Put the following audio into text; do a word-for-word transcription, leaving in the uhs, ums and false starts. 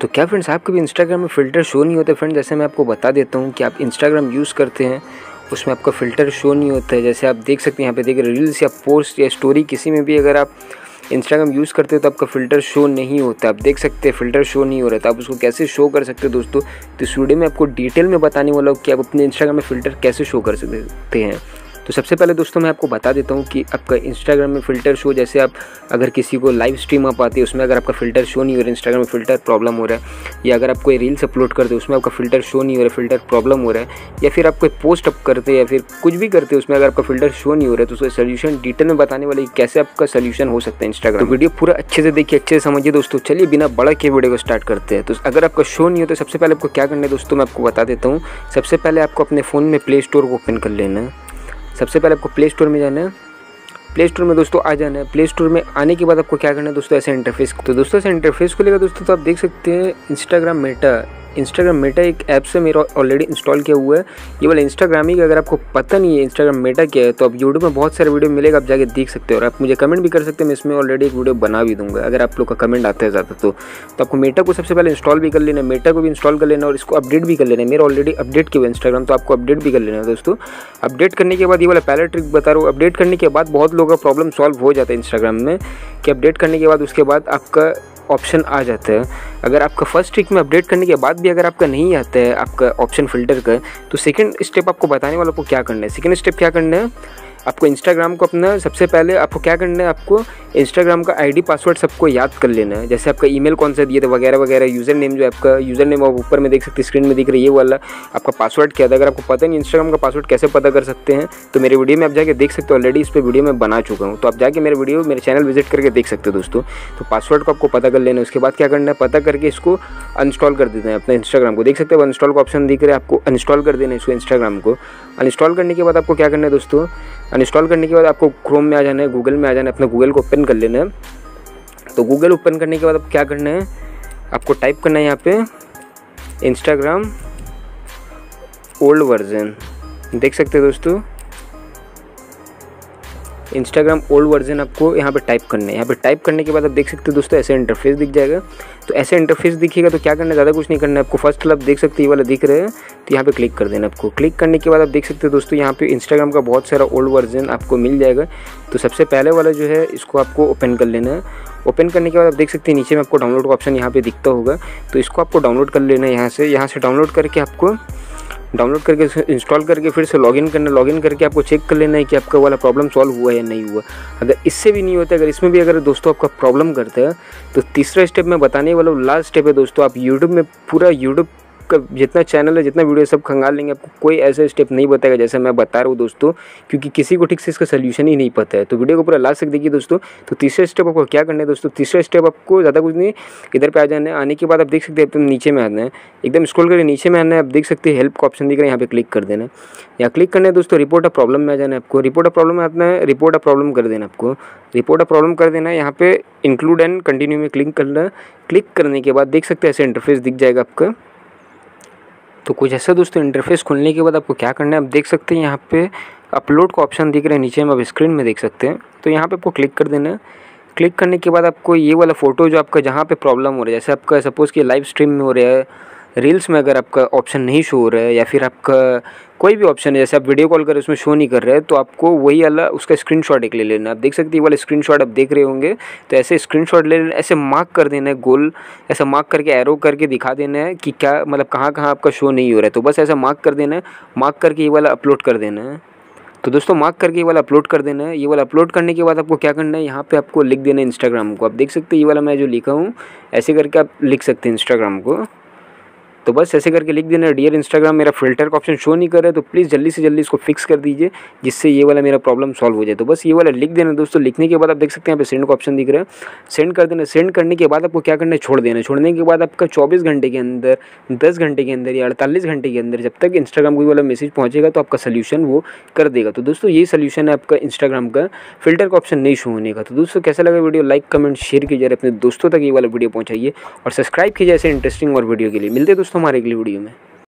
तो क्या फ्रेंड्स आपके भी इंस्टाग्राम में फ़िल्टर शो नहीं होते? फ्रेंड्स जैसे मैं आपको बता देता हूँ कि आप इंस्टाग्राम यूज़ करते हैं उसमें आपका फ़िल्टर शो नहीं होता है। जैसे आप देख सकते हैं यहाँ पे देखिए, रील्स या पोस्ट या स्टोरी किसी में भी अगर आप इंस्टाग्राम यूज़ करते हो तो आपका फ़िल्टर शो नहीं होता। आप देख सकते हैं फ़िल्टर शो नहीं हो रहा था। आप उसको कैसे शो कर सकते हो दोस्तों, तो इस वीडियो में आपको डिटेल में बताने वाला हूँ कि आप अपने इंस्टाग्राम में फ़िल्टर कैसे शो कर सकते हैं। तो सबसे पहले दोस्तों मैं आपको बता देता हूँ कि आपका इंस्टाग्राम में फ़िल्टर शो, जैसे आप अगर किसी को लाइव स्ट्रीम आप आती है उसमें अगर आपका फ़िल्टर शो नहीं हो रहा, इंस्टाग्राम में फ़िल्टर प्रॉब्लम हो रहा है, या अगर आप कोई रील्स अपलोड करते हो उसमें आपका फ़िल्टर शो नहीं हो रहा, फ़िल्टर प्रॉब्लम हो रहा है, या फिर आप कोई पोस्ट अप करते या फिर कुछ भी करते उसमें अगर आपका फ़िल्टर शो नहीं हो रहा है, तो उसका सोल्यूशन डिटेल में बताने वाले कैसे आपका सोल्यूशन हो सकता है इंस्टाग्राम। तो वीडियो पूरा अच्छे से देखिए, अच्छे से समझिए दोस्तों। चलिए बिना बड़ा के वीडियो को स्टार्ट करते हैं। तो अगर आपका शो नहीं हो तो सबसे पहले आपको क्या करना है दोस्तों, मैं आपको बता देता हूँ। सबसे पहले आपको अपने फ़ोन में प्ले स्टोर को ओपन कर लेना है। सबसे पहले आपको प्ले स्टोर में जाना है। प्ले स्टोर में दोस्तों आ जाना है। प्ले स्टोर में आने के बाद आपको क्या करना है दोस्तों, ऐसे इंटरफेस। तो दोस्तों ऐसे इंटरफेस को लेकर दोस्तों तो आप देख सकते हैं इंस्टाग्राम मेटा इंस्टाग्राम मेटा एक ऐप से मेरा ऑलरेडी इंस्टॉल किया हुआ है। ये वाला इंस्टाग्राम ही, अगर आपको पता नहीं है इंस्टाग्राम मेटा क्या है तो आप यूट्यूब में बहुत सारे वीडियो मिलेगा, आप जाके देख सकते हो। और आप मुझे कमेंट भी कर सकते हैं, मैं इसमें ऑलरेडी एक वीडियो बना भी दूंगा अगर आप लोग का कमेंट आता है ज़्यादा। तो, तो आपको मेटा को सबसे पहले इंस्टॉल भी कर लेना, मेटा को भी इंस्टॉल कर लेना और इसको अपडेट भी कर लेना। मेरा ऑलरेडी अपडेट किया हुआ इंस्टाग्राम, तो आपको अपडेट भी कर लेना दोस्तों। अपडेट करने के बाद, ये वाला पहला ट्रिक बता रहा हूँ, अपडेट करने के बाद बहुत लोगों का प्रॉब्लम सॉल्व हो जाता है इंस्टाग्राम में कि अपडेट करने के बाद उसके बाद आपका ऑप्शन आ जाता है। अगर आपका फर्स्ट ट्रिक में अपडेट करने के बाद भी अगर आपका नहीं आता है आपका ऑप्शन फ़िल्टर का, तो सेकंड स्टेप आपको बताने वाला को क्या करना है। सेकंड स्टेप क्या करना है आपको, इंस्टाग्राम को अपना सबसे पहले आपको क्या करना है, आपको इंस्टाग्राम का आईडी पासवर्ड सबको याद कर लेना है। जैसे आपका ईमेल कौन सा दिया था वगैरह वगैरह, यूज़र नेम जो आपका यूज़र नेम आप ऊपर में देख सकते हैं, स्क्रीन में दिख रही है ये वाला, आपका पासवर्ड क्या था। अगर आपको पता नहीं इंस्टाग्राम का पासवर्ड कैसे पता कर सकते हैं तो मेरे वीडियो में आप जाके देख सकते हो, ऑलरेडी इस पर वीडियो मैं बना चुका हूँ, तो आप जाके मेरे वीडियो मेरे चैनल विजिट करके देख सकते हो दोस्तों। तो पासवर्ड को आपको पता कर लेना है। उसके बाद क्या करना है, पता करके इसको अनइंस्टॉल कर देना है अपने इंस्टाग्राम को। देख सकते हो अनइंस्टॉल का ऑप्शन दिख रहा है, आपको अनइंस्टॉल कर देना है इसको, इंस्टाग्राम को। अनइंस्टॉल करने के बाद आपको क्या करना है दोस्तों, इंस्टॉल करने के बाद आपको क्रोम में आ जाना है, गूगल में आ जाना है, अपना गूगल को ओपन कर लेना है। तो गूगल ओपन करने के बाद आपको क्या करना है, आपको टाइप करना है यहाँ पे इंस्टाग्राम ओल्ड वर्जन। देख सकते हैं दोस्तों इंस्टाग्राम ओल्ड वर्जन आपको यहाँ पे टाइप करना है। यहाँ पे टाइप करने के बाद आप देख सकते हो दोस्तों ऐसे इंटरफेस दिख जाएगा। तो ऐसे इंटरफेस दिखेगा तो क्या करना है, ज़्यादा कुछ नहीं करना है आपको। फर्स्ट आप देख सकते हो ये वाला दिख रहा है, तो यहाँ पे क्लिक कर देना आपको। क्लिक करने के बाद आप देख सकते हो दोस्तों यहाँ पे इंस्टाग्राम का बहुत सारा ओल्ड वर्जन आपको मिल जाएगा। तो सबसे पहले वाला जो है इसको आपको ओपन कर लेना है। ओपन करने के बाद आप देख सकते हैं नीचे में आपको डाउनलोड का ऑप्शन यहाँ पर दिखता होगा, तो इसको आपको डाउनलोड कर लेना है। यहाँ से यहाँ से डाउनलोड करके आपको डाउनलोड करके इंस्टॉल करके फिर से लॉगिन करना। लॉगिन करके आपको चेक कर लेना है कि आपका वाला प्रॉब्लम सॉल्व हुआ या नहीं हुआ। अगर इससे भी नहीं होता, अगर इसमें भी अगर दोस्तों आपका प्रॉब्लम करता है, तो तीसरा स्टेप मैं बताने वाला हूँ, लास्ट स्टेप है दोस्तों। आप यूट्यूब में पूरा यूट्यूब का जितना चैनल है जितना वीडियो सब खंगाल लेंगे, आपको कोई ऐसे स्टेप नहीं बताएगा जैसे मैं बता रहा हूँ दोस्तों, क्योंकि किसी को ठीक से इसका सोल्यूशन ही नहीं पता है। तो वीडियो को पूरा लास्ट तक देखिए दोस्तों। तो तीसरा स्टेप आपको क्या करना है दोस्तों, तीसरा स्टेप आपको ज़्यादा कुछ नहीं, इधर पे आ जाना है। आने के बाद आप देख सकते हैं एकदम नीचे में आना है, एकदम स्क्रॉल करके नीचे में आना है। आप देख सकते हैं हेल्प का ऑप्शन दिख रहा है, यहाँ पे क्लिक कर देना है। यहाँ क्लिक करना है दोस्तों, रिपोर्ट अ प्रॉब्लम में आ जाना है आपको। रिपोर्ट अ प्रॉब्लम में आना है, रिपोर्ट अ प्रॉब्लम कर देना आपको, रिपोर्ट अ प्रॉब्लम कर देना है। यहाँ पे इंक्लूड एंड कंटिन्यू में क्लिक करना है। क्लिक करने के बाद देख सकते हैं ऐसे इंटरफेस दिख जाएगा आपका। तो कुछ ऐसा दोस्तों इंटरफेस खुलने के बाद आपको क्या करना है, आप देख सकते हैं यहाँ पे अपलोड का ऑप्शन दिख रहा है नीचे में, आप स्क्रीन में देख सकते हैं। तो यहाँ पे आपको क्लिक कर देना है। क्लिक करने के बाद आपको ये वाला फ़ोटो जो आपका जहाँ पे प्रॉब्लम हो रहा है, जैसे आपका सपोज़ कि लाइव स्ट्रीम में हो रहा है, रील्स में अगर आपका ऑप्शन नहीं शो हो रहा है, या फिर आपका कोई भी ऑप्शन है जैसे आप वीडियो कॉल कर उसमें शो नहीं कर रहे हैं, तो आपको वही वाला उसका स्क्रीनशॉट एक ले लेना। आप देख सकते हैं वाला स्क्रीनशॉट आप देख रहे होंगे, तो ऐसे स्क्रीनशॉट ले लेना, ऐसे मार्क कर देना है, गोल ऐसा मार्क करके एरो करके दिखा देना है कि क्या मतलब कहाँ कहाँ आपका शो नहीं हो रहा है। तो बस ऐसा मार्क कर देना है, मार्क करके ये वाला अपलोड कर देना है। तो दोस्तों मार्क करके ये वाला अपलोड कर देना है। ये वाला अपलोड करने के बाद आपको क्या करना है, यहाँ पे आपको लिख देना है इंस्टाग्राम को। आप देख सकते हैं ये वाला मैं जो लिखा हूँ ऐसे करके आप लिख सकते हैं इंस्टाग्राम को। तो बस ऐसे करके लिख देना, डियर इंस्टाग्राम मेरा फ़िल्टर का ऑप्शन शो नहीं कर रहा है, तो प्लीज़ जल्दी से जल्दी इसको फिक्स कर दीजिए जिससे ये वाला मेरा प्रॉब्लम सॉल्व हो जाए। तो बस ये वाला लिख देना दोस्तों। लिखने के बाद आप देख सकते हैं यहाँ पे सेंड का ऑप्शन दिख रहा है, सेंड कर देना। सेंड करने के बाद आपको क्या करना है, छोड़ देना। छोड़ने के बाद आपका चौबीस घंटे के अंदर, दस घंटे के अंदर या अड़तालीस घंटे के अंदर जब तक इंस्टाग्राम को ये वाला मैसेज पहुँचेगा तो आपका सोल्यूशन वो कर देगा। तो दोस्तों ये सोल्यूशन है आपका इंस्टाग्राम का फ़िल्टर का ऑप्शन नहीं शो होने का। तो दोस्तों कैसा लगा वीडियो, लाइक कमेंट शेयर कीजिए, अपने दोस्तों तक ये वाला वीडियो पहुँचाइए और सब्सक्राइब कीजिए ऐसे इंटरेस्टिंग और वीडियो के लिए। मिलते दोस्तों हमारे अगली वीडियो में।